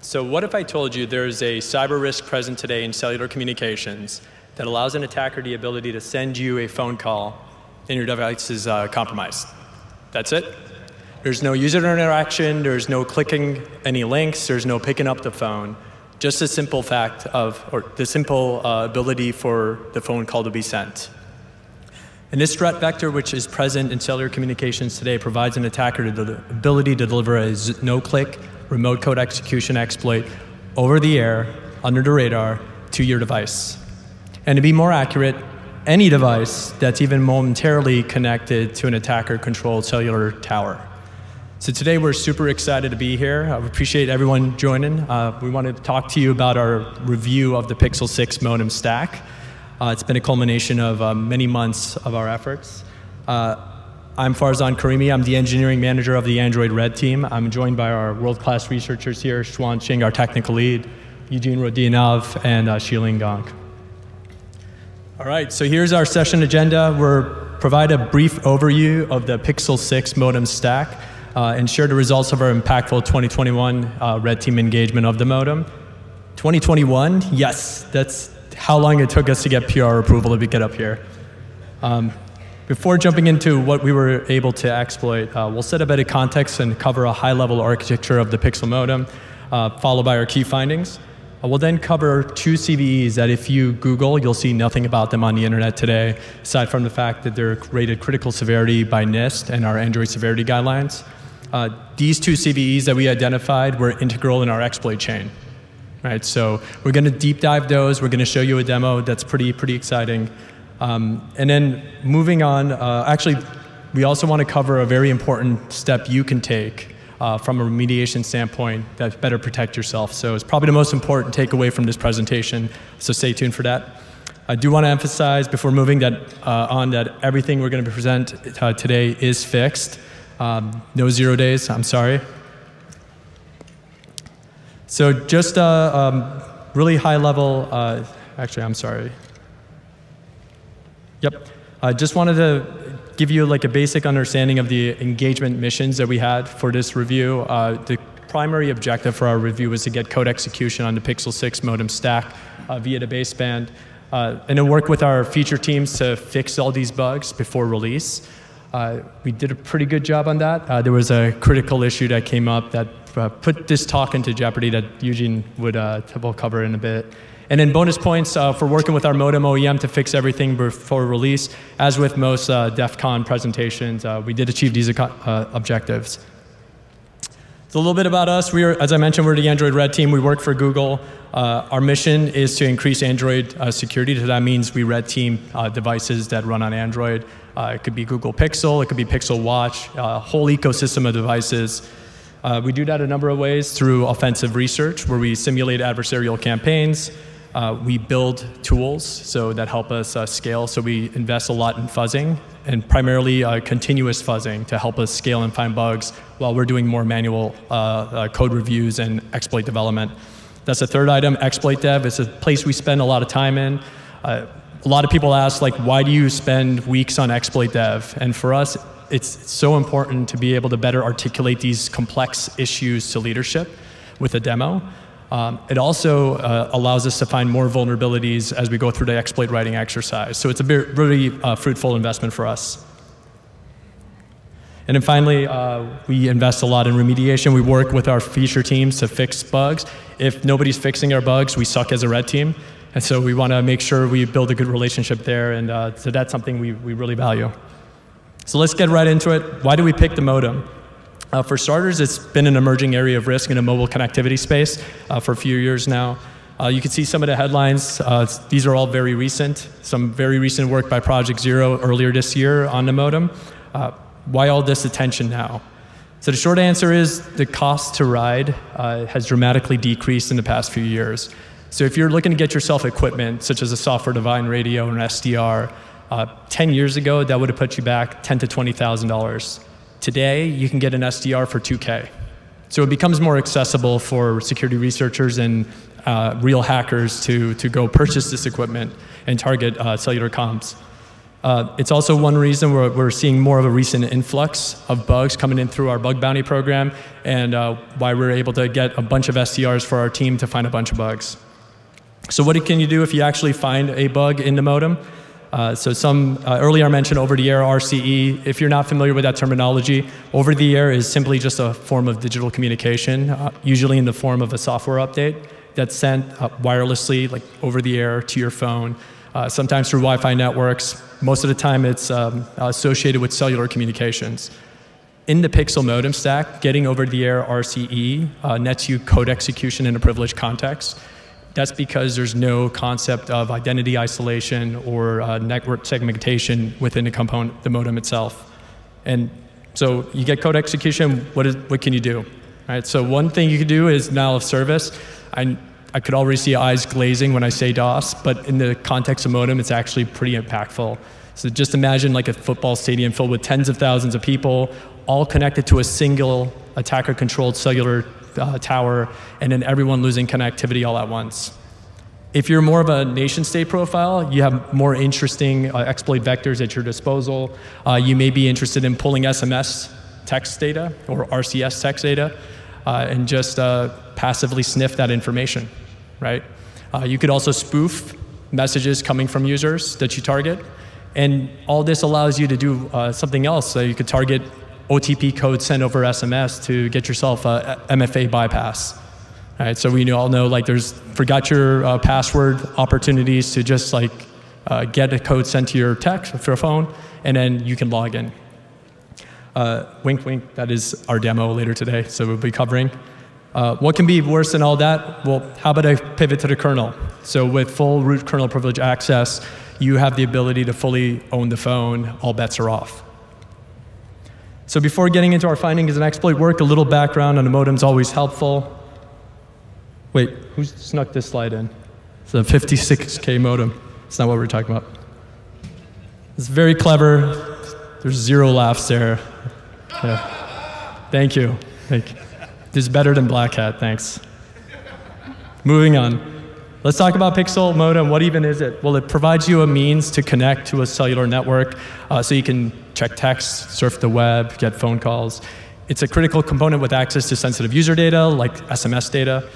So what if I told you there is a cyber risk present today in cellular communications that allows an attacker the ability to send you a phone call and your device is compromised? That's it. There's no user interaction, there's no clicking any links, there's no picking up the phone. Just a simple fact of, or the simple ability for the phone call to be sent. And this threat vector, which is present in cellular communications today, provides an attacker the ability to deliver a no-click remote code execution exploit over the air, under the radar, to your device. And to be more accurate, any device that's even momentarily connected to an attacker-controlled cellular tower. So today we're super excited to be here. I appreciate everyone joining. We want to talk to you about our review of the Pixel 6 modem stack. It's been a culmination of many months of our efforts. I'm Farzan Karimi. I'm the engineering manager of the Android Red Team. I'm joined by our world-class researchers here, Shuan Ching, our technical lead, Eugene Rodionov, and Shilin Gong. All right, so here's our session agenda. We'll provide a brief overview of the Pixel 6 modem stack and share the results of our impactful 2021 Red Team engagement of the modem. 2021, yes, that's how long it took us to get PR approval to get up here. Before jumping into what we were able to exploit, we'll set a bit of context and cover a high-level architecture of the Pixel modem, followed by our key findings. We'll then cover two CVEs that if you Google, you'll see nothing about them on the internet today, aside from the fact that they're rated critical severity by NIST and our Android severity guidelines. These two CVEs that we identified were integral in our exploit chain. Right, so we're going to deep dive those. We're going to show you a demo that's pretty exciting. And then moving on, actually, we also want to cover a very important step you can take from a remediation standpoint that better protect yourself. So it's probably the most important takeaway from this presentation, so stay tuned for that. I do want to emphasize before moving that, that everything we're going to present today is fixed. No 0 days, I'm sorry. So just a really high level, actually, I'm sorry. Yep. I just wanted to give you like a basic understanding of the engagement missions that we had for this review. The primary objective for our review was to get code execution on the Pixel 6 modem stack via the baseband, and then work with our feature teams to fix all these bugs before release. We did a pretty good job on that. There was a critical issue that came up that put this talk into jeopardy that Eugene would will cover in a bit. And then bonus points for working with our modem OEM to fix everything before release. As with most DEF CON presentations, we did achieve these objectives. So a little bit about us. We are, as I mentioned, we're the Android Red Team. We work for Google. Our mission is to increase Android security. So that means we red team devices that run on Android. It could be Google Pixel. It could be Pixel Watch, a whole ecosystem of devices. We do that a number of ways through offensive research, where we simulate adversarial campaigns. We build tools so that help us scale, so we invest a lot in fuzzing, and primarily continuous fuzzing to help us scale and find bugs while we're doing more manual code reviews and exploit development. That's the third item, exploit dev. It's a place we spend a lot of time in. A lot of people ask, like, why do you spend weeks on exploit dev? And for us, it's so important to be able to better articulate these complex issues to leadership with a demo. It also allows us to find more vulnerabilities as we go through the exploit writing exercise. So it's a really fruitful investment for us. And then finally, we invest a lot in remediation. We work with our feature teams to fix bugs. If nobody's fixing our bugs, we suck as a red team. And so we want to make sure we build a good relationship there. And so that's something we really value. So let's get right into it. Why do we pick the modem? For starters, it's been an emerging area of risk in a mobile connectivity space for a few years now. You can see some of the headlines. These are all very recent. Some very recent work by Project Zero earlier this year on the modem. Why all this attention now? So the short answer is the cost to ride has dramatically decreased in the past few years. So if you're looking to get yourself equipment, such as a software-defined radio or an SDR, 10 years ago, that would have put you back $10,000 to $20,000. Today, you can get an SDR for $2K. So it becomes more accessible for security researchers and real hackers to go purchase this equipment and target cellular comms. It's also one reason we're seeing more of a recent influx of bugs coming in through our bug bounty program, and why we're able to get a bunch of SDRs for our team to find a bunch of bugs. So what can you do if you actually find a bug in the modem? So some earlier mentioned over-the-air RCE. If you're not familiar with that terminology, over-the-air is simply just a form of digital communication, usually in the form of a software update that's sent wirelessly, like over the air to your phone, sometimes through Wi-Fi networks. Most of the time it's associated with cellular communications. In the Pixel modem stack, getting over-the-air RCE nets you code execution in a privileged context. That's because there's no concept of identity isolation or network segmentation within the component, the modem itself. And so you get code execution, what can you do? All right, so one thing you can do is denial of service. I could already see eyes glazing when I say DOS, but in the context of modem, it's actually pretty impactful. So just imagine like a football stadium filled with tens of thousands of people, all connected to a single attacker-controlled cellular tower, and then everyone losing connectivity all at once. If you're more of a nation state profile, you have more interesting exploit vectors at your disposal. You may be interested in pulling SMS text data or RCS text data and just passively sniff that information, right? You could also spoof messages coming from users that you target, and all this allows you to do something else. So you could target OTP code sent over SMS to get yourself a MFA bypass. All right, so we all know like there's forgot your password opportunities to just like get a code sent to your text for your phone, and then you can log in. Wink, wink. That is our demo later today, so we'll be covering. What can be worse than all that? Well, how about I pivot to the kernel? So with full root kernel privilege access, you have the ability to fully own the phone. All bets are off. So before getting into our findings and exploit work, a little background on the modem's always helpful. Wait, who snuck this slide in? It's a 56K modem. It's not what we're talking about. It's very clever. There's zero laughs there. Yeah. Thank you. Thank you. This is better than Black Hat, thanks. Moving on. Let's talk about Pixel modem. What even is it? Well, it provides you a means to connect to a cellular network so you can check text, surf the web, get phone calls. It's a critical component with access to sensitive user data, like SMS data,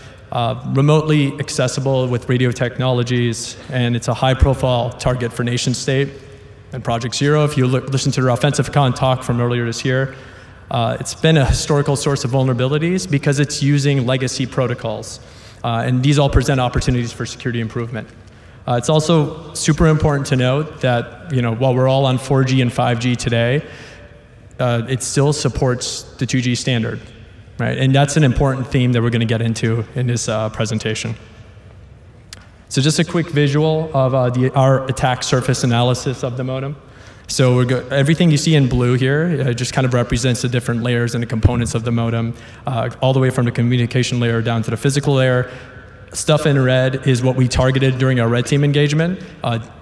remotely accessible with radio technologies, and it's a high-profile target for nation state and Project Zero. If you listen to their OffensiveCon talk from earlier this year, it's been a historical source of vulnerabilities because it's using legacy protocols. And these all present opportunities for security improvement. It's also super important to note that while we're all on 4G and 5G today, it still supports the 2G standard, right? And that's an important theme that we're going to get into in this presentation. So just a quick visual of our attack surface analysis of the modem. So everything you see in blue here just kind of represents the different layers and the components of the modem, all the way from the communication layer down to the physical layer. Stuff in red is what we targeted during our red team engagement.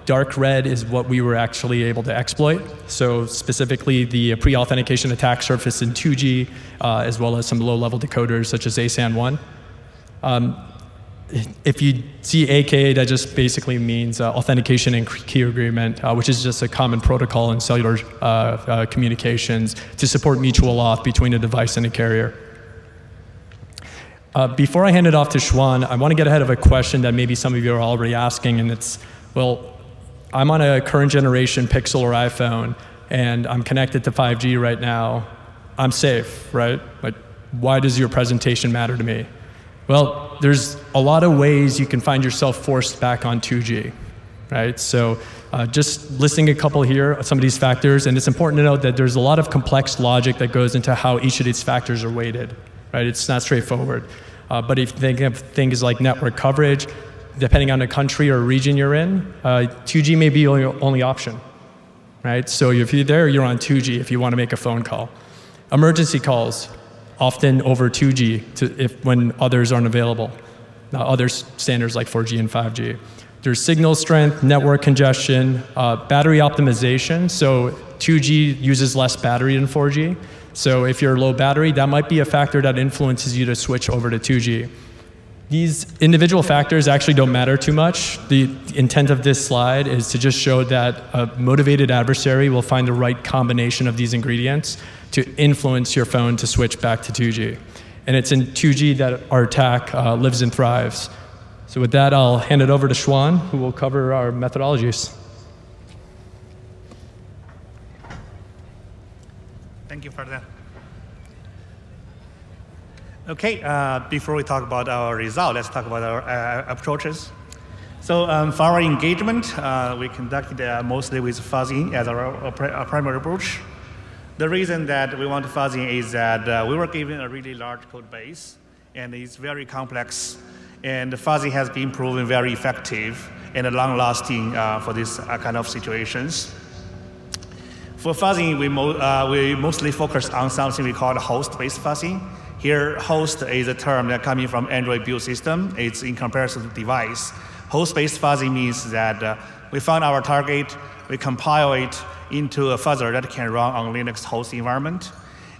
Dark red is what we were actually able to exploit. So specifically the pre-authentication attack surface in 2G, as well as some low-level decoders such as ASN.1. If you see AKA, that just basically means authentication and key agreement, which is just a common protocol in cellular communications to support mutual auth between a device and a carrier. Before I hand it off to Shuan, I want to get ahead of a question that maybe some of you are already asking, and it's, well, I'm on a current generation Pixel or iPhone, and I'm connected to 5G right now. I'm safe, right? Like, why does your presentation matter to me? Well, there's a lot of ways you can find yourself forced back on 2G, right? So just listing a couple here, some of these factors, and it's important to note that there's a lot of complex logic that goes into how each of these factors are weighted, right? It's not straightforward. But if you think of things like network coverage, depending on the country or region you're in, 2G may be your only option, right? So if you're there, you're on 2G if you want to make a phone call. Emergency calls, often over 2G when others aren't available. Other standards like 4G and 5G. There's signal strength, network congestion, battery optimization. So 2G uses less battery than 4G. So if you're low battery, that might be a factor that influences you to switch over to 2G. These individual factors actually don't matter too much. The intent of this slide is to just show that a motivated adversary will find the right combination of these ingredients to influence your phone to switch back to 2G. And it's in 2G that our attack lives and thrives. So with that, I'll hand it over to Shuan, who will cover our methodologies. Thank you for that. OK, before we talk about our result, let's talk about our approaches. So for our engagement, we conducted mostly with fuzzing as our primary approach. The reason that we want fuzzing is that we were given a really large code base, and it's very complex. And fuzzing has been proven very effective and long-lasting for these kind of situations. For fuzzing, we mostly focus on something we call host-based fuzzing. Here, host is a term that coming from Android build system. It's in comparison to device. Host-based fuzzing means that we found our target, we compile it into a fuzzer that can run on Linux host environment.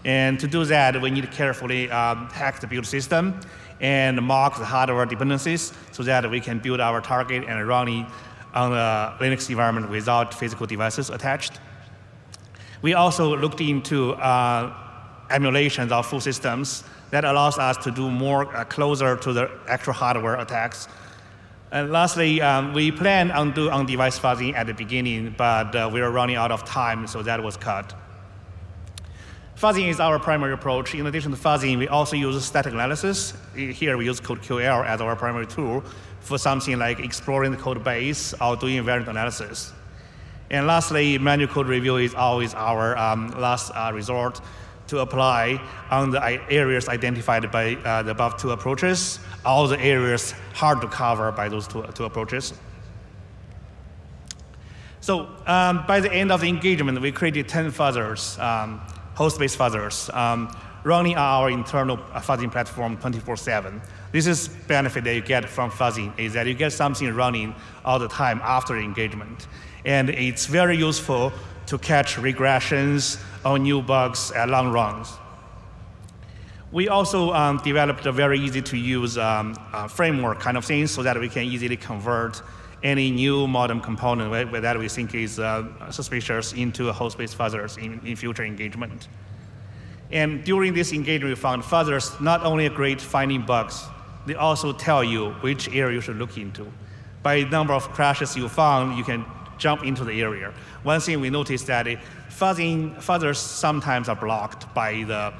And to do that, we need to carefully hack the build system and mock the hardware dependencies so that we can build our target and run it on a Linux environment without physical devices attached. We also looked into emulations of full systems that allows us to do more closer to the actual hardware attacks. And lastly, we planned on doing on-device fuzzing at the beginning, but we were running out of time, so that was cut. Fuzzing is our primary approach. In addition to fuzzing, we also use static analysis. Here we use CodeQL as our primary tool for something like exploring the code base or doing variant analysis. And lastly, manual code review is always our last resort to apply on the areas identified by the above two approaches, all the areas hard to cover by those two approaches. So by the end of the engagement, we created 10 fuzzers, host-based fuzzers, running our internal fuzzing platform 24/7. This is benefit that you get from fuzzing, is that you get something running all the time after engagement. And it's very useful to catch regressions or new bugs at long runs. We also developed a very easy-to-use framework kind of thing so that we can easily convert any new modem component that we think is suspicious into host-based fuzzers in future engagement. And during this engagement, we found fuzzers not only are great finding bugs, they also tell you which area you should look into. By the number of crashes you found, you can jump into the area. One thing we noticed that fuzzers sometimes are blocked by the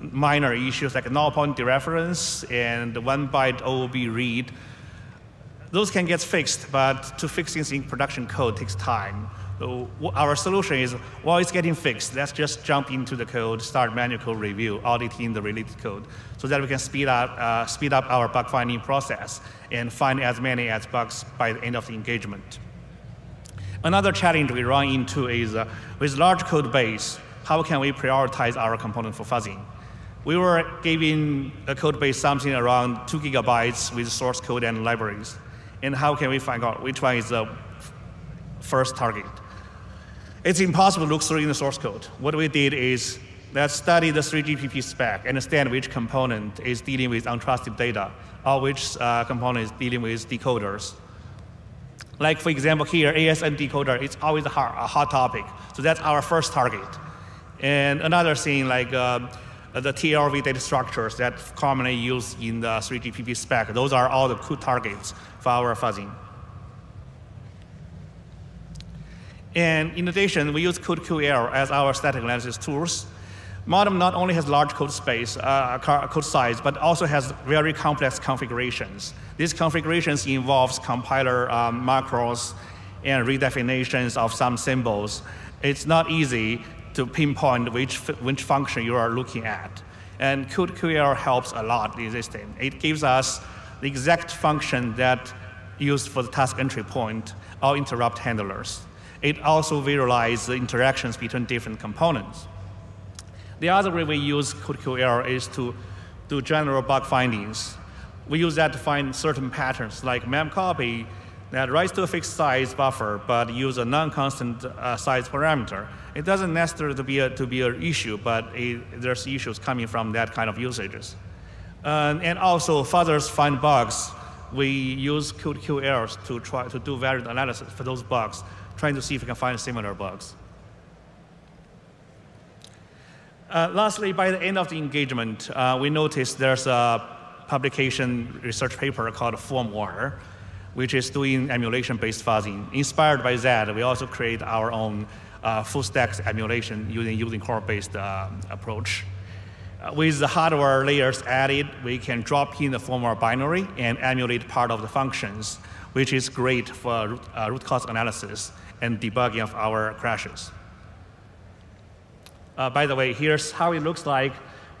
minor issues like null point dereference and 1-byte OOB read. Those can get fixed, but to fix things in production code takes time. So our solution is, well, it's getting fixed. Let's just jump into the code, start manual code review, auditing the related code, so that we can speed up our bug finding process and find as many as bugs by the end of the engagement. Another challenge we run into is, with large code base, how can we prioritize our component for fuzzing? We were giving a code base something around 2 GB with source code and libraries. And how can we find out which one is the first target? It's impossible to look through in the source code. What we did is, let's study the 3GPP spec, understand which component is dealing with untrusted data, or which component is dealing with decoders. Like, for example, here, ASN decoder, it's always a hot topic. So that's our first target. And another thing, like the TLV data structures that commonly used in the 3GPP spec, those are all the cool targets for our fuzzing. And in addition, we use CodeQL as our static analysis tools. Modem not only has large code space, code size, but also has very complex configurations. These configurations involves compiler macros and redefinitions of some symbols. It's not easy to pinpoint which function you are looking at. And CodeQL helps a lot in this thing. It gives us the exact function that used for the task entry point or interrupt handlers. It also visualizes the interactions between different components. The other way we use CodeQL is to do general bug findings. We use that to find certain patterns, like memcpy that writes to a fixed size buffer, but use a non-constant size parameter. It doesn't necessarily to be an issue, but there's issues coming from that kind of usages. And also further find bugs. We use CodeQL to try to do variant analysis for those bugs, trying to see if we can find similar bugs. Lastly, by the end of the engagement, we noticed there's a publication research paper called FirmWare, which is doing emulation-based fuzzing. Inspired by that, we also create our own full-stack emulation using core-based approach. With the hardware layers added, we can drop in the FirmWare binary and emulate part of the functions, which is great for root cause analysis and debugging of our crashes. By the way, here's how it looks like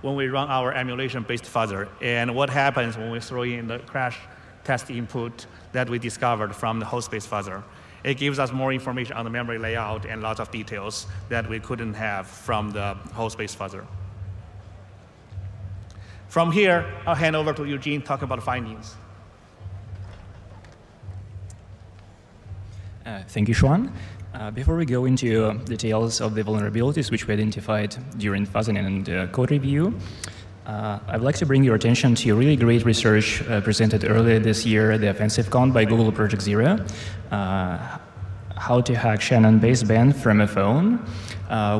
when we run our emulation-based fuzzer, and what happens when we throw in the crash test input that we discovered from the host-based fuzzer. It gives us more information on the memory layout and lots of details that we couldn't have from the host-based fuzzer. From here, I'll hand over to Eugene talking about findings. Thank you, Shuan. Before we go into details of the vulnerabilities which we identified during fuzzing and code review, I'd like to bring your attention to really great research presented earlier this year at the OffensiveCon by Google Project Zero, how to hack Shannon baseband from a phone,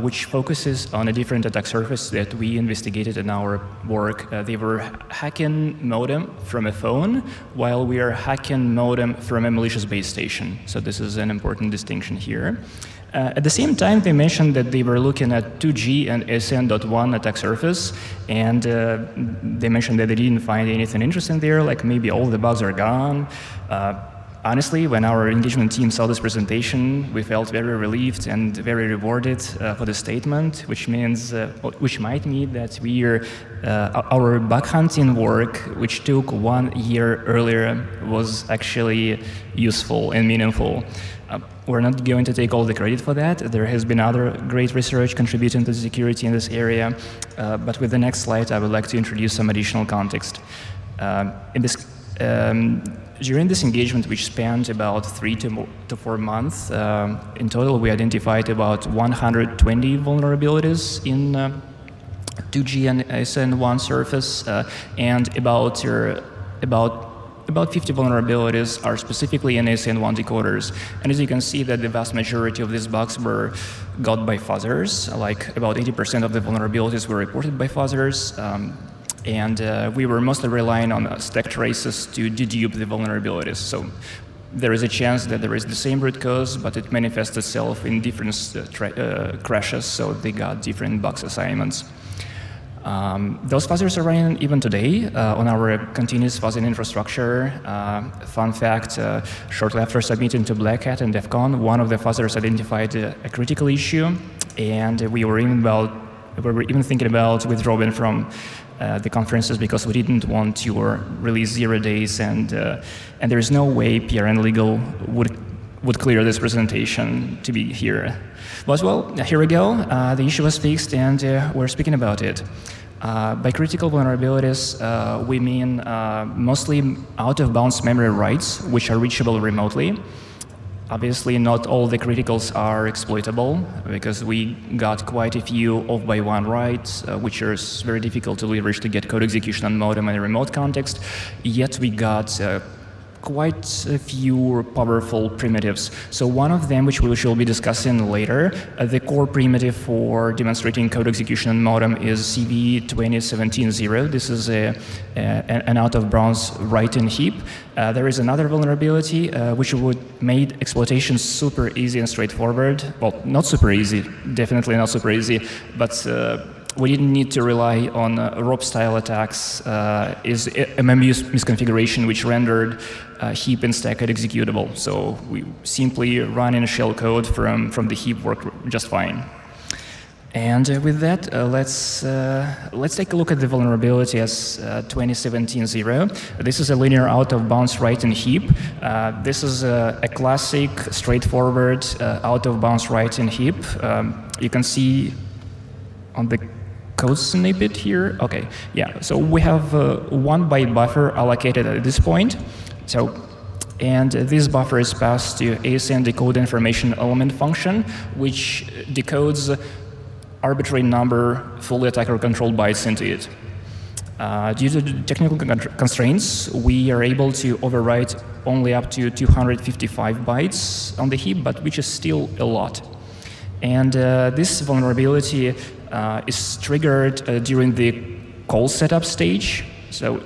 which focuses on a different attack surface that we investigated in our work. They were hacking modem from a phone while we are hacking modem from a malicious base station. So this is an important distinction here. At the same time, they mentioned that they were looking at 2G and ASN.1 attack surface, and they mentioned that they didn't find anything interesting there, like maybe all the bugs are gone. Honestly, when our engagement team saw this presentation, we felt very relieved and very rewarded for the statement, which means, which might mean that we are, our bug hunting work, which took 1 year earlier, was actually useful and meaningful. We're not going to take all the credit for that. There has been other great research contributing to security in this area, but with the next slide, I would like to introduce some additional context. During this engagement, which spanned about 3 to 4 months, in total we identified about 120 vulnerabilities in 2G and SN1 surface, and about 50 vulnerabilities are specifically in ASN1 decoders. And as you can see, that the vast majority of these bugs were got by fuzzers. Like about 80% of the vulnerabilities were reported by fuzzers. And we were mostly relying on stack traces to dedupe the vulnerabilities. So there is a chance that there is the same root cause, but it manifests itself in different crashes, so they got different box assignments. Those fuzzers are running even today on our continuous fuzzing infrastructure. Fun fact, shortly after submitting to Black Hat and DEF CON, one of the fuzzers identified a critical issue, and we were even thinking about withdrawing from the conferences because we didn't want to release 0 days, and there is no way PR and legal would clear this presentation to be here. But well, here we go. The issue was fixed, and we're speaking about it. By critical vulnerabilities, we mean mostly out-of-bounds memory writes, which are reachable remotely. Obviously, not all the criticals are exploitable, because we got quite a few off-by-one writes, which are very difficult to leverage to get code execution on modem in a remote context. Yet we got quite a few powerful primitives. So one of them, which we shall be discussing later, the core primitive for demonstrating code execution on modem is CV2017-0. This is an out-of-bounds write-in heap. There is another vulnerability which would make exploitation super easy and straightforward. Well, not super easy, definitely not super easy, but we didn't need to rely on ROP-style attacks, is MMU misconfiguration, which rendered heap and stack executable. So we simply run in a shell code from the heap worked just fine. And with that, let's take a look at the vulnerability as 2017-0. This is a linear out-of-bounds write-in heap. This is a classic, straightforward out-of-bounds write-in heap. You can see on the code snippet here. Okay, yeah, so we have 1 byte buffer allocated at this point. So, and this buffer is passed to ASN decode information element function, which decodes arbitrary number fully attacker controlled bytes into it. Due to technical constraints, we are able to overwrite only up to 255 bytes on the heap, but which is still a lot. And this vulnerability is triggered during the call setup stage. So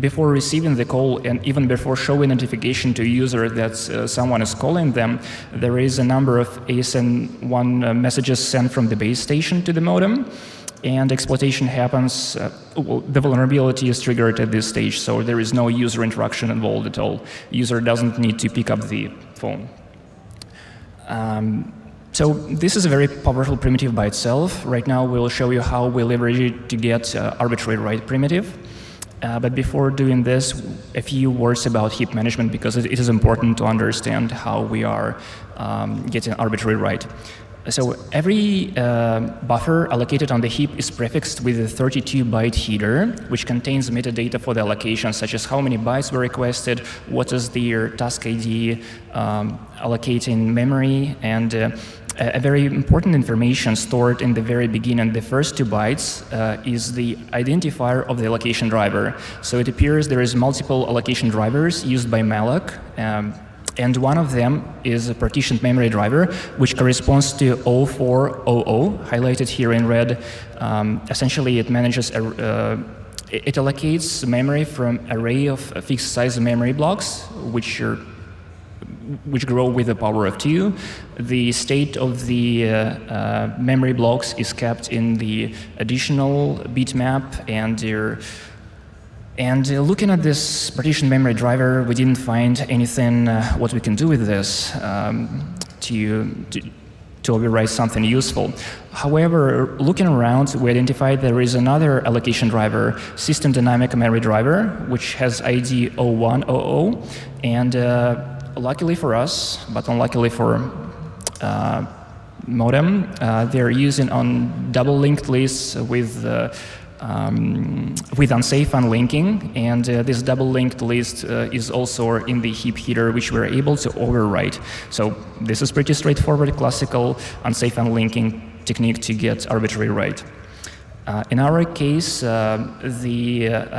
before receiving the call and even before showing notification to user that someone is calling them, there is a number of ASN.1 messages sent from the base station to the modem. And exploitation happens, the vulnerability is triggered at this stage, so there is no user interaction involved at all. User doesn't need to pick up the phone. So this is a very powerful primitive by itself. Right now we'll show you how we leverage it to get arbitrary write primitive. But before doing this, a few words about heap management, because it is important to understand how we are getting arbitrary write. So every buffer allocated on the heap is prefixed with a 32-byte header, which contains metadata for the allocation, such as how many bytes were requested, what is their task ID, allocating memory, and a very important information stored in the very beginning, the first 2 bytes, is the identifier of the allocation driver. So it appears there is multiple allocation drivers used by malloc. And one of them is a partitioned memory driver, which corresponds to 0400, highlighted here in red. Essentially, it manages, it allocates memory from an array of fixed size memory blocks, which grow with the power of 2. The state of the memory blocks is kept in the additional bit map, and their looking at this partition memory driver, we didn't find anything what we can do with this to overwrite something useful. However, looking around, we identified there is another allocation driver, system dynamic memory driver, which has ID 0100. And luckily for us, but unluckily for modem, they're using on double linked lists with unsafe unlinking, and this double-linked list is also in the heap header, which we're able to overwrite. So this is pretty straightforward, classical unsafe unlinking technique to get arbitrary write. In our case, the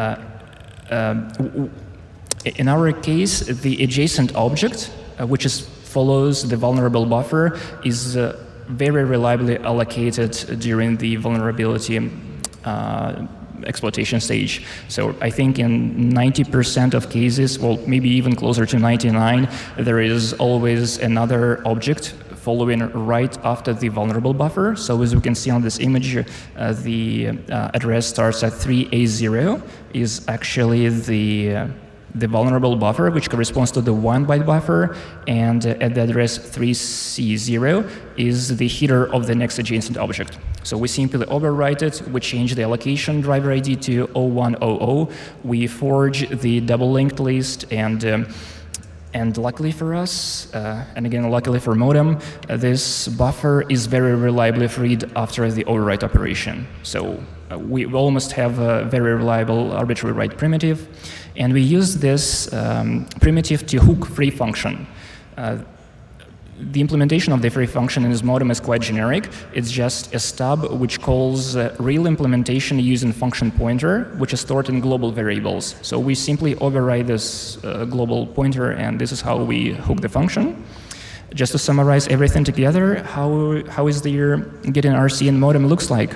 adjacent object, which follows the vulnerable buffer, is very reliably allocated during the vulnerability exploitation stage. So I think in 90% of cases, well, maybe even closer to 99, there is always another object following right after the vulnerable buffer. So as we can see on this image, the address starts at 3A0, is actually the vulnerable buffer, which corresponds to the 1-byte buffer, and at the address 3C0 is the header of the next adjacent object. So we simply overwrite it, we change the allocation driver ID to 0100, we forge the double-linked list, and luckily for us, and again, luckily for modem, this buffer is very reliably freed after the overwrite operation. So we almost have a very reliable arbitrary write primitive. And we use this primitive to hook free function. The implementation of the free function in this modem is quite generic. It's just a stub which calls real implementation using function pointer, which is stored in global variables. So we simply override this global pointer, and this is how we hook the function. Just to summarize everything together, how is the getting RC and modem looks like?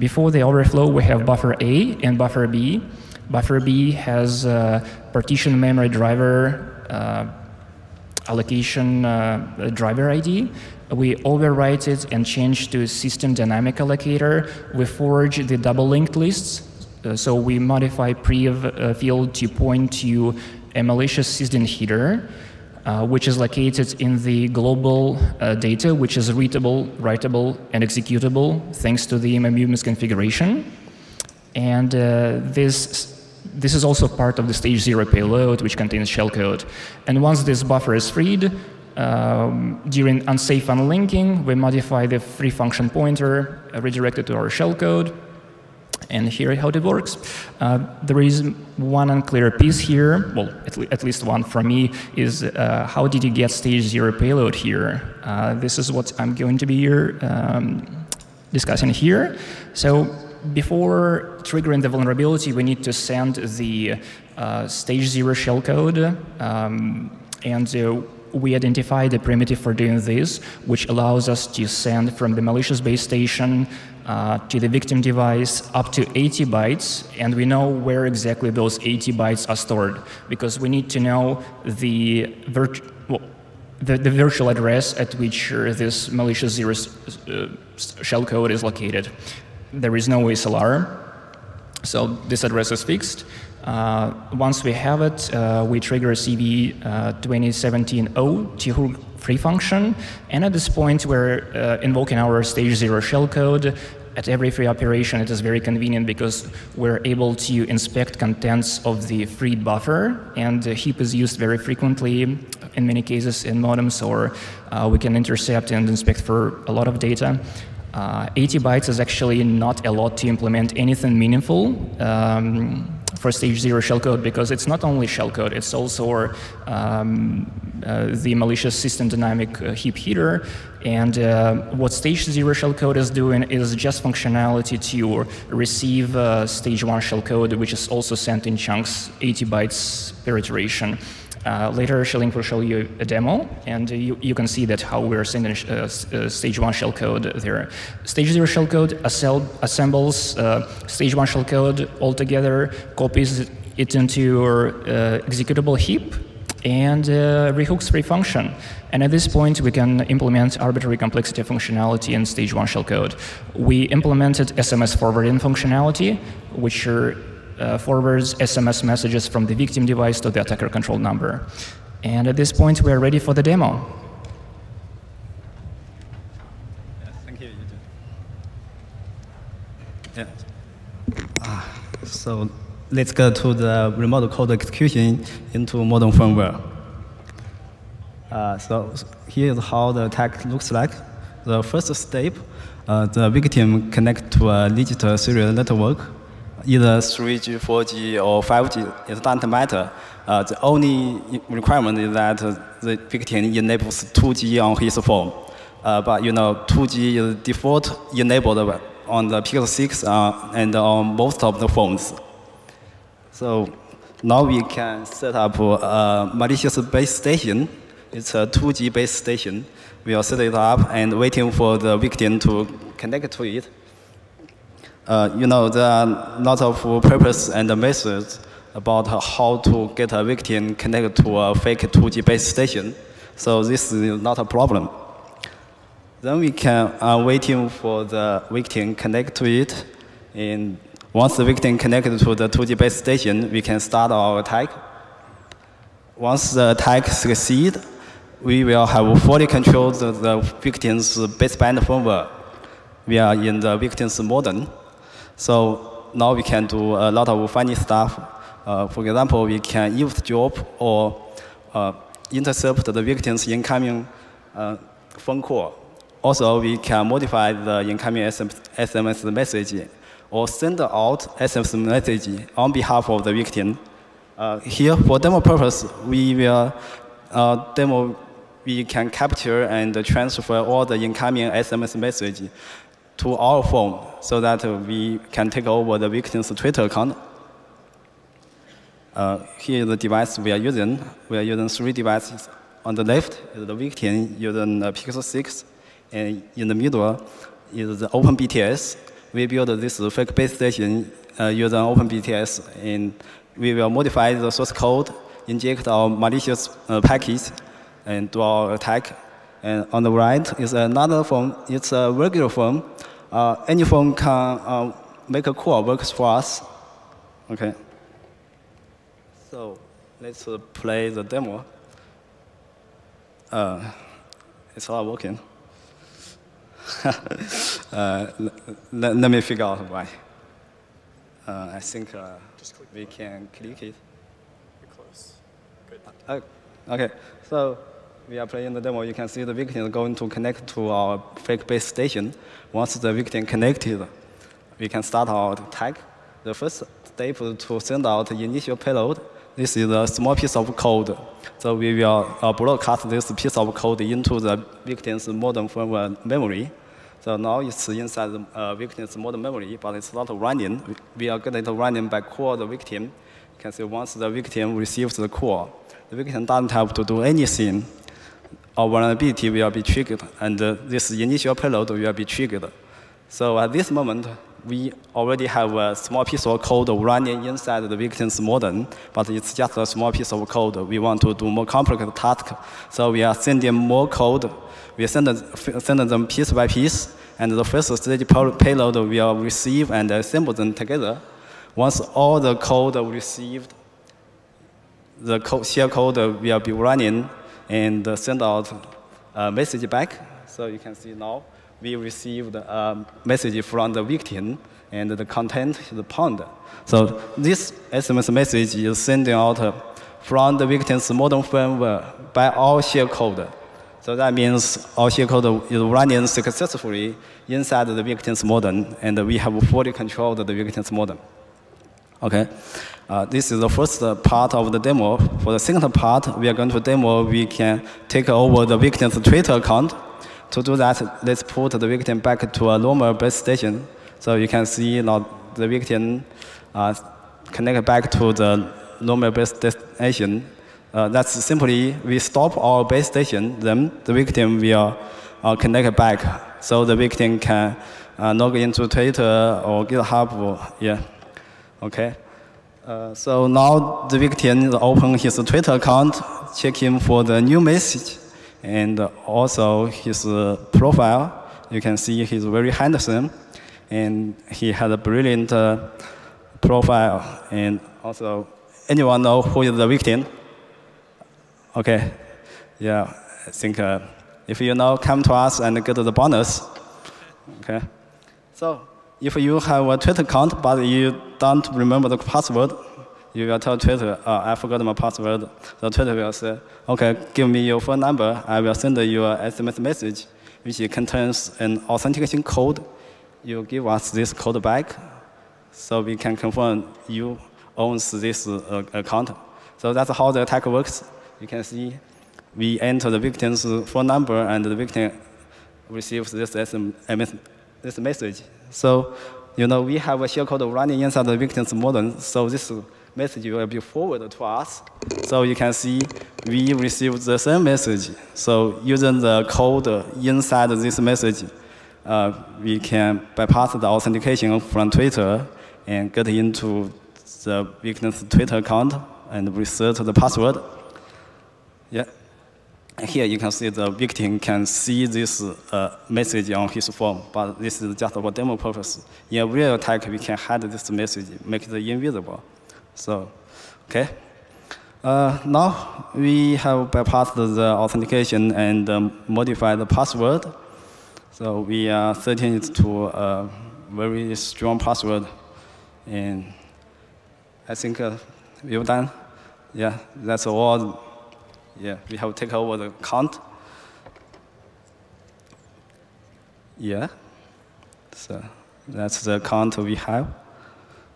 Before the overflow, we have buffer A and buffer B. Buffer B has a partition memory driver, allocation driver ID. We overwrite it and change to system dynamic allocator. We forge the double linked lists. So we modify prev field to point to a malicious sysdin header, which is located in the global data, which is readable, writable, and executable thanks to the MMU misconfiguration. And this is also part of the stage 0 payload, which contains shellcode. And once this buffer is freed, during unsafe unlinking, we modify the free function pointer, redirect it to our shellcode. And here how it works. There is one unclear piece here, well, at least one from me, is how did you get stage 0 payload here? This is what I'm going to be discussing here. So before triggering the vulnerability, we need to send the stage 0 shellcode, and we identified a primitive for doing this, which allows us to send from the malicious base station to the victim device up to 80 bytes, and we know where exactly those 80 bytes are stored, because we need to know the virtual address at which this malicious zero shellcode is located. There is no SLR, so this address is fixed. Once we have it, we trigger CV 2017-0 to hook free function, and at this point we're invoking our stage 0 shellcode. At every free operation, it is very convenient because we're able to inspect contents of the freed buffer, and heap is used very frequently in many cases in modems, or we can intercept and inspect for a lot of data. 80 bytes is actually not a lot to implement anything meaningful for stage 0 shellcode, because it's not only shellcode, it's also the malicious system dynamic heap header. And what stage 0 shellcode is doing is just functionality to receive stage 1 shellcode, which is also sent in chunks, 80 bytes per iteration. Later, Shilin will show you a demo, and you can see that how we're sending stage 1 shellcode there. Stage 0 shellcode assembles stage 1 shellcode altogether, copies it into your executable heap, and rehooks free function. And at this point, we can implement arbitrary complexity functionality in stage 1 shellcode. We implemented SMS forwarding functionality, which are forwards SMS messages from the victim device to the attacker control number. And at this point, we are ready for the demo. Yes, thank you, Eugene. Yeah. So let's go to the remote code execution into modern firmware. So here is how the attack looks like. The first step, the victim connects to a digital serial network, either 3G, 4G, or 5G, it doesn't matter. The only requirement is that the victim enables 2G on his phone. But you know, 2G is default enabled on the Pixel 6 and on most of the phones. So now we can set up a malicious base station. It's a 2G base station. We will set it up and waiting for the victim to connect to it. You know, there are lots of papers and methods about how to get a victim connected to a fake 2G base station. So this is not a problem. Then we can waiting for the victim connect to it. And once the victim connected to the 2G base station, we can start our attack. Once the attack succeeds, we will have fully controlled the victim's baseband firmware. We are in the victim's modem. So now we can do a lot of funny stuff. For example, we can eavesdrop or intercept the victim's incoming phone call. Also, we can modify the incoming SMS message or send out SMS message on behalf of the victim. Here, for demo purpose, we will demo. We can capture and transfer all the incoming SMS message to our phone, so that we can take over the victim's Twitter account. Here is the device we are using. We are using 3 devices. On the left is the victim using a Pixel 6, and in the middle is the OpenBTS. We built this fake base station using OpenBTS, and we will modify the source code, inject our malicious package, and do our attack. And on the right is another phone. It's a regular phone. Any phone can make a call, works for us. Okay. So let's play the demo. It's not working. Let me figure out why. I think we can click it. You're close. Good. Okay. So we are playing the demo. You can see the victim is going to connect to our fake base station. Once the victim connected, we can start our attack. The first step is to send out the initial payload. This is a small piece of code. So we will broadcast this piece of code into the victim's modem firmware memory. So now it's inside the victim's modem memory, but it's not running. We are getting it running by call the victim. You can see once the victim receives the call, the victim doesn't have to do anything. Our vulnerability will be triggered, and this initial payload will be triggered. So at this moment, we already have a small piece of code running inside the victim's modem, but it's just a small piece of code. We want to do more complicated tasks, so we are sending more code. We send them piece by piece, and the first stage payload we will receive and assemble them together. Once all the code received, the shell code will be running and send out a message back. So you can see now we received a message from the victim, and the content is pwned. So this SMS message is sending out from the victim's modem firmware by all shellcode. So that means all shellcode is running successfully inside the victim's modem, and we have fully controlled the victim's modem. Okay, this is the first part of the demo. For the second part, we are going to demo we can take over the victim's Twitter account. To do that, let's put the victim back to a normal base station. So you can see now the victim connected back to the normal base station. That's simply we stop our base station, then the victim will connect back. So the victim can log into Twitter or GitHub. Or, yeah. Okay. So now the victim opens his Twitter account, checking for the new message. And also his profile, you can see he's very handsome, and he has a brilliant profile. And also, anyone know who is the victim? Okay, yeah, I think if you know, come to us and get the bonus. Okay, so if you have a Twitter account but you don't remember the password, you will tell Twitter, I forgot my password. So Twitter will say, OK, give me your phone number. I will send you an SMS message, which contains an authentication code. You give us this code back, so we can confirm you own this account. So that's how the attack works. You can see we enter the victim's phone number, and the victim receives this SMS this message. So you know we have a shellcode running inside the victim's modem. So this message will be forwarded to us. So you can see we received the same message. So using the code inside this message, we can bypass the authentication from Twitter and get into the victim's Twitter account and reset the password. Yeah. Here you can see the victim can see this message on his phone, but this is just for demo purpose. In a real attack, we can hide this message, make it invisible. So, okay. Now we have bypassed the authentication and modified the password. So we are setting it to a very strong password. And I think we're done. Yeah, that's all. Yeah, we have taken over the account. Yeah. So that's the account we have.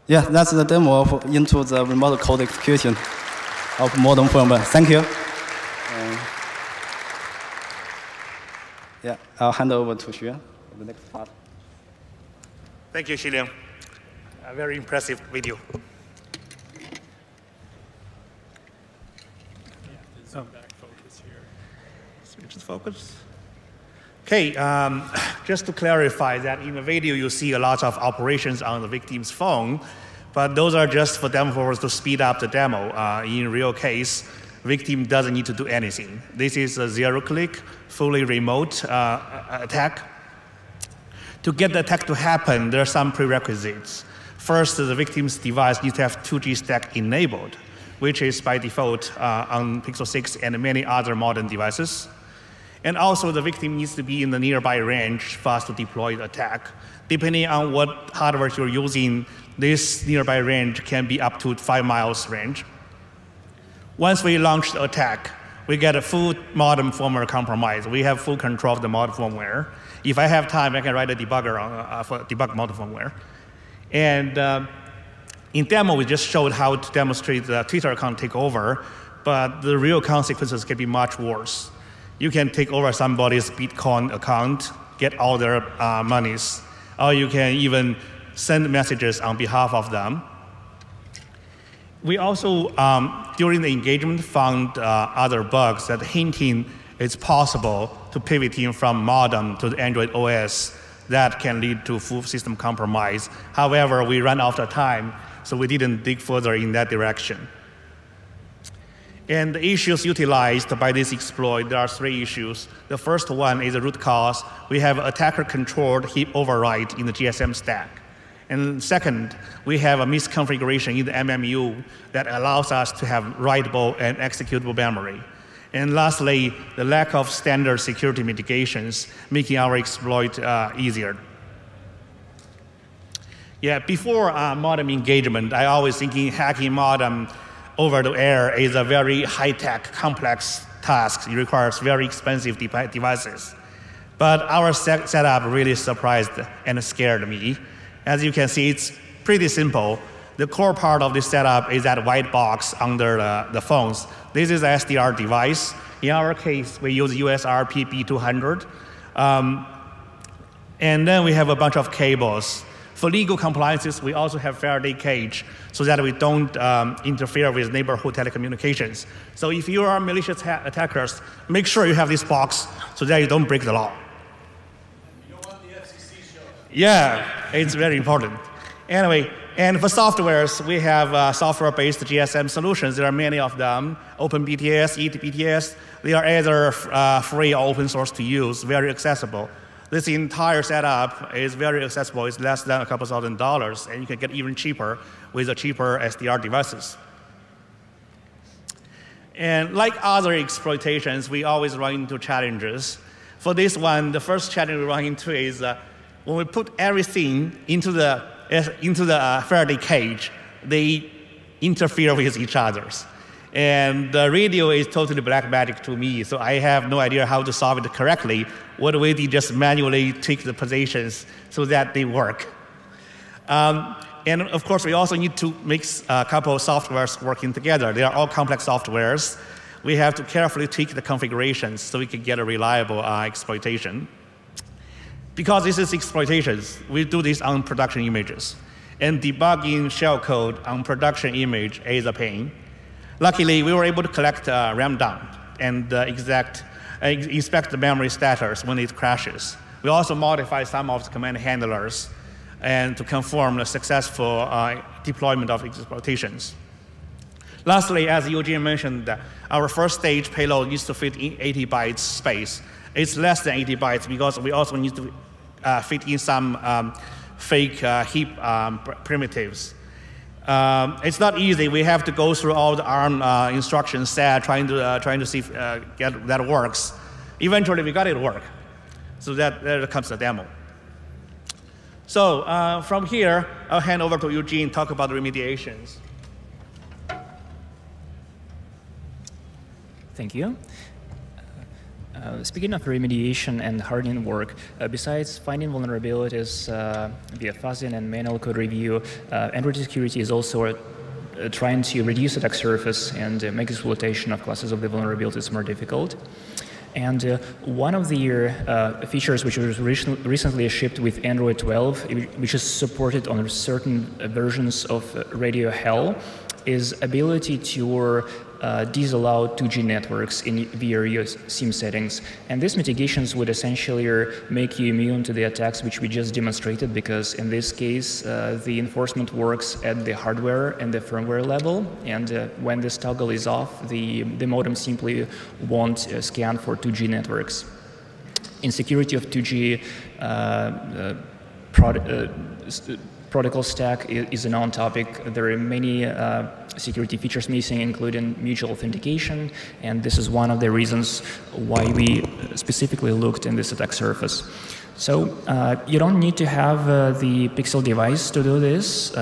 Yeah, that's the demo into the remote code execution of modern firmware. Thank you. Yeah, I'll hand over to Shuan for the next part. Thank you, Shilin. A very impressive video. Some back focus here. Switch the focus. Okay, just to clarify that in the video you see a lot of operations on the victim's phone, but those are just for developers to speed up the demo. In real case, victim doesn't need to do anything. This is a zero-click, fully remote attack. To get the attack to happen, there are some prerequisites. First, the victim's device needs to have 2G stack enabled, which is by default on Pixel 6 and many other modern devices. And also, the victim needs to be in the nearby range for us to deploy the attack. Depending on what hardware you're using, this nearby range can be up to 5 miles range. Once we launch the attack, we get a full modem firmware compromise. We have full control of the modem firmware. If I have time, I can write a debugger for debug modem firmware. And in demo, we just showed how to demonstrate the Twitter account takeover, but the real consequences can be much worse. You can take over somebody's Bitcoin account, get all their monies, or you can even send messages on behalf of them. We also, during the engagement, found other bugs that hinting it's possible to pivoting from modem to the Android OS that can lead to full system compromise. However, we ran out of time, so we didn't dig further in that direction. And the issues utilized by this exploit, there are three issues. The first one is the root cause. We have attacker-controlled heap override in the GSM stack. And second, we have a misconfiguration in the MMU that allows us to have writable and executable memory. And lastly, the lack of standard security mitigations, making our exploit easier. Yeah, before modem engagement, I always thinking hacking modem over the air is a very high-tech, complex task. It requires very expensive devices. But our setup really surprised and scared me. As you can see, it's pretty simple. The core part of this setup is that white box under the phones. This is an SDR device. In our case, we use USRP B200. And then we have a bunch of cables. For legal compliances, we also have Faraday cage so that we don't interfere with neighborhood telecommunications. So if you are malicious attackers, make sure you have this box so that you don't break the law. You don't want the FCC show. Yeah, it's very important. Anyway. And for softwares, we have software-based GSM solutions. There are many of them. OpenBTS, OTP. They are either free or open source to use, very accessible. This entire setup is very accessible. It's less than a couple thousand dollars, and you can get even cheaper with the cheaper SDR devices. And like other exploitations, we always run into challenges. For this one, the first challenge we run into is when we put everything into the Faraday cage, they interfere with each other's. And the radio is totally black magic to me, so I have no idea how to solve it correctly. What way they just manually take the positions so that they work. And of course, we also need to mix a couple of softwares working together. They are all complex softwares. We have to carefully tweak the configurations so we can get a reliable exploitation. Because this is exploitations, we do this on production images. And debugging shellcode on production image is a pain. Luckily, we were able to collect RAM dump and inspect the memory status when it crashes. We also modify some of the command handlers and to conform the successful deployment of exploitations. Lastly, as Eugene mentioned, our first stage payload needs to fit in 80 bytes space. It's less than 80 bytes because we also need to fit in some fake heap primitives. It's not easy. We have to go through all the ARM instruction set, trying to see if that works. Eventually, we got it to work. So there comes the demo. So from here, I'll hand over to Eugene to talk about the remediations. Thank you. Speaking of remediation and hardening work, besides finding vulnerabilities via fuzzing and manual code review, Android security is also trying to reduce attack surface and make exploitation of classes of the vulnerabilities more difficult. And one of the features which was recently shipped with Android 12, which is supported on certain versions of Radio Hell, is ability to disallow 2G networks via your SIM settings. And these mitigations would essentially make you immune to the attacks which we just demonstrated, because in this case, the enforcement works at the hardware and the firmware level. And when this toggle is off, the modem simply won't scan for 2G networks. Insecurity of 2G protocol stack is a known topic. There are many security features missing, including mutual authentication, and this is one of the reasons why we specifically looked in this attack surface. So you don't need to have the Pixel device to do this.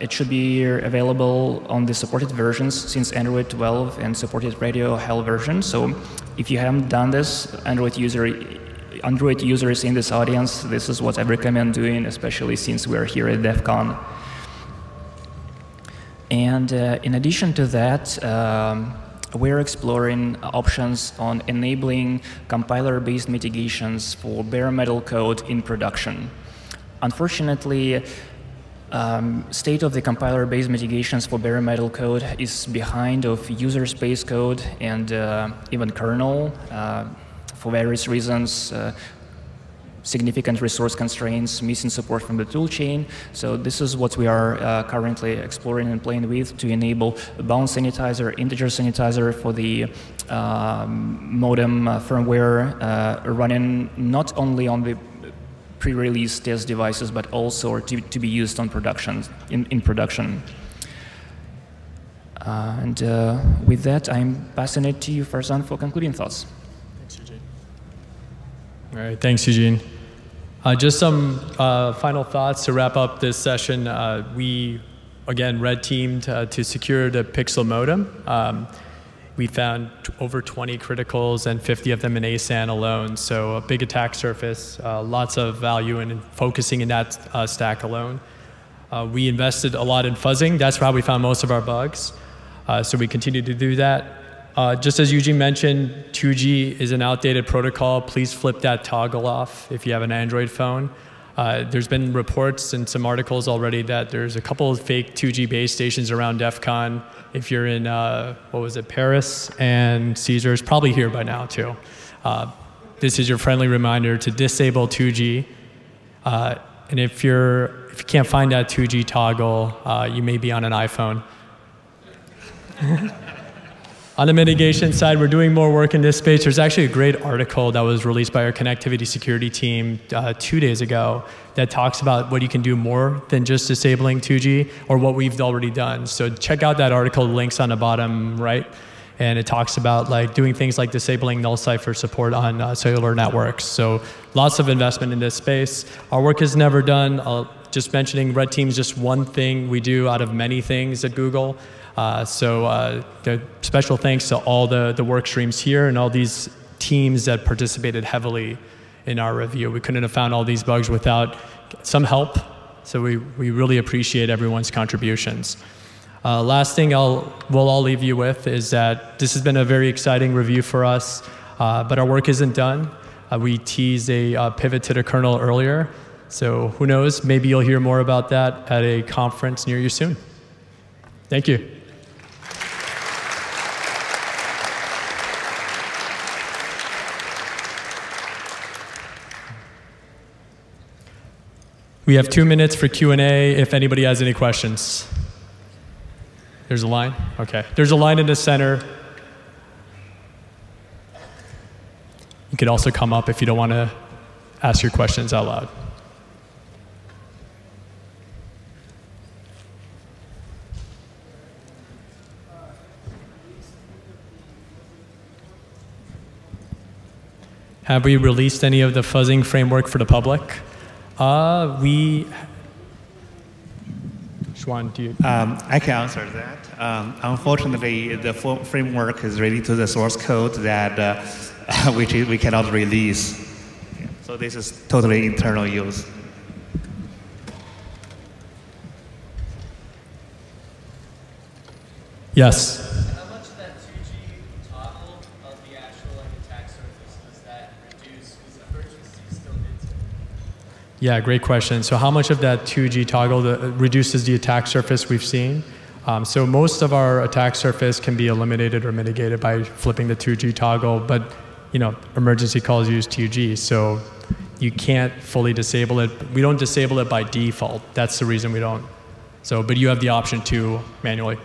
It should be available on the supported versions since Android 12 and supported Radio Hell version. So if you haven't done this, Android users in this audience, this is what I recommend doing, especially since we're here at DEF CON. And in addition to that, We're exploring options on enabling compiler-based mitigations for bare metal code in production. Unfortunately, state of the compiler-based mitigations for bare metal code is behind of user space code and even kernel for various reasons. Significant resource constraints, missing support from the tool chain. So this is what we are currently exploring and playing with to enable bound sanitizer, integer sanitizer for the modem firmware running not only on the pre-release test devices, but also to be used on production, in production. And with that, I'm passing it to you, Farzan, for concluding thoughts. Thanks, Eugene. All right, thanks, Eugene. Just some final thoughts to wrap up this session. We, again, red teamed to secure the Pixel modem. We found over 20 criticals and 50 of them in ASAN alone. So a big attack surface, lots of value in focusing in that stack alone. We invested a lot in fuzzing. That's how we found most of our bugs. So we continue to do that. Just as Eugene mentioned, 2G is an outdated protocol. Please flip that toggle off if you have an Android phone. There's been reports and some articles already that there's a couple of fake 2G base stations around DEF CON. If you're in, what was it, Paris and Caesars, probably here by now too. This is your friendly reminder to disable 2G. And if you can't find that 2G toggle, you may be on an iPhone. On the mitigation side, we're doing more work in this space. There's actually a great article that was released by our connectivity security team 2 days ago that talks about what you can do more than just disabling 2G or what we've already done. So check out that article, links on the bottom right. And it talks about like doing things like disabling null cipher support on cellular networks. So lots of investment in this space. Our work is never done. Just mentioning red team's just one thing we do out of many things at Google. Special thanks to all the work streams here and all these teams that participated heavily in our review. We couldn't have found all these bugs without some help, so we really appreciate everyone's contributions. Last thing we'll all leave you with is that this has been a very exciting review for us, but our work isn't done. We teased a pivot to the kernel earlier, so who knows, maybe you'll hear more about that at a conference near you soon. Thank you. We have 2 minutes for Q&A if anybody has any questions. There's a line? Okay. There's a line in the center. You could also come up if you don't want to ask your questions out loud. Have we released any of the fuzzing framework for the public? Shuan, do you? I can answer that. Unfortunately, the framework is related to the source code that which we cannot release. So this is totally internal use. Yes. Yeah, great question. So how much of that 2G toggle reduces the attack surface we've seen? So most of our attack surface can be eliminated or mitigated by flipping the 2G toggle, but you know, emergency calls use 2G, so you can't fully disable it. We don't disable it by default. That's the reason we don't. So, but you have the option to manually.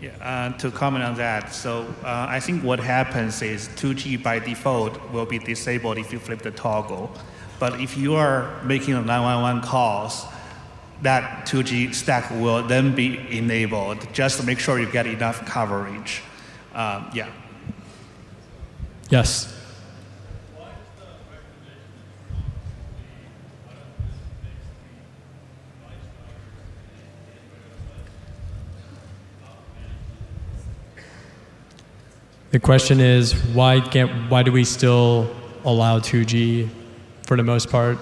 Yeah, to comment on that, so I think what happens is 2G by default will be disabled if you flip the toggle. But if you are making a 911 calls, that 2G stack will then be enabled just to make sure you get enough coverage. Yeah. Yes. The question is, why do we still allow 2G? For the most part.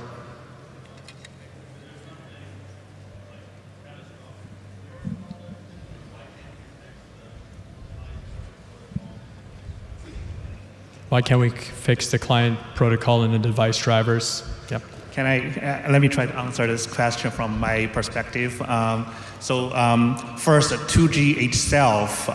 Why can't we fix the client protocol and the device drivers? Yep. Can I, let me try to answer this question from my perspective. First, 2G itself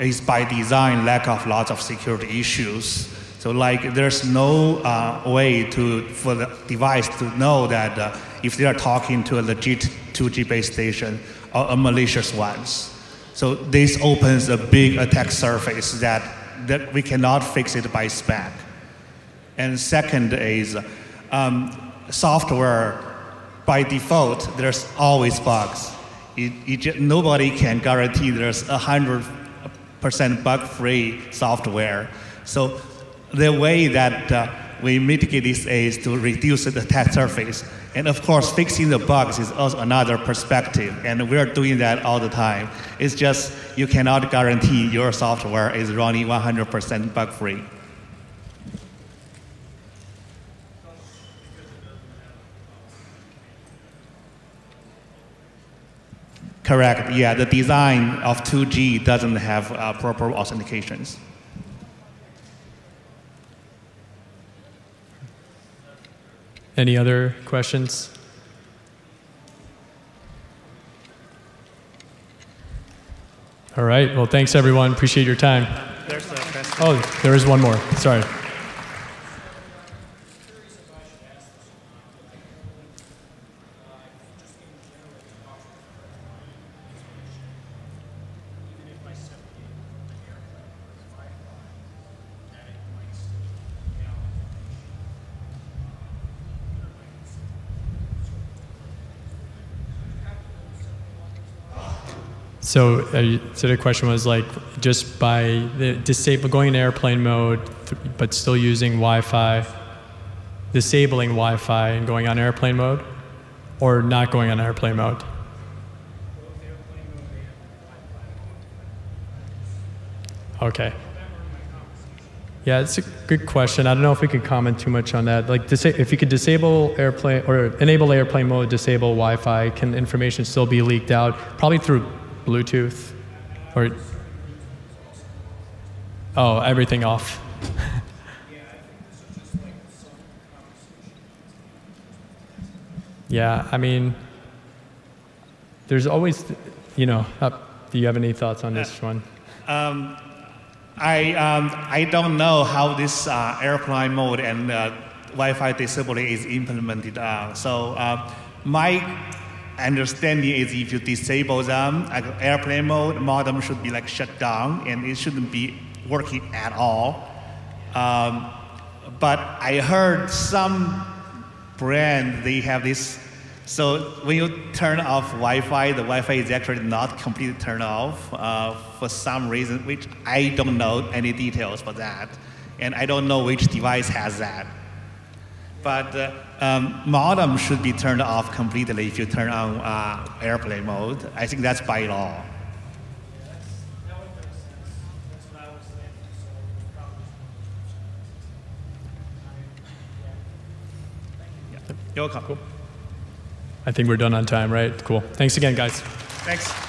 is by design lack of lots of security issues. So like there's no way for the device to know that if they are talking to a legit 2G base station or a malicious ones. So this opens a big attack surface that we cannot fix it by spec. And second is software, by default, there's always bugs. Nobody can guarantee there's 100% bug-free software. So the way that we mitigate this is to reduce the attack surface. And of course, fixing the bugs is also another perspective, and we're doing that all the time. It's just you cannot guarantee your software is running 100% bug-free. Correct, yeah, the design of 2G doesn't have proper authentications. Any other questions? All right, well, thanks everyone, appreciate your time. Oh, there is one more, sorry. So, so the question was like, just by going in airplane mode, but still using Wi-Fi, disabling Wi-Fi and going on airplane mode, or not going on airplane mode? Okay. Yeah, it's a good question. I don't know if we could comment too much on that. Like, if you could disable airplane or enable airplane mode, disable Wi-Fi, can information still be leaked out? Probably through Bluetooth, or oh, everything off. Yeah, I mean, there's always, you know. Do you have any thoughts on this one? I don't know how this airplane mode and Wi-Fi disabling is implemented. My understanding is if you disable them, like airplane mode, modem should be like shut down and it shouldn't be working at all. But I heard some brand, they have this, so when you turn off Wi-Fi, the Wi-Fi is actually not completely turned off for some reason, which I don't know any details for that. And I don't know which device has that. But modem should be turned off completely if you turn on airplane mode. I think that's by law. Yeah, that would make sense. That's what I was saying. So probably. Thank you. You're welcome. Cool. I think we're done on time, right? Cool. Thanks again, guys. Thanks.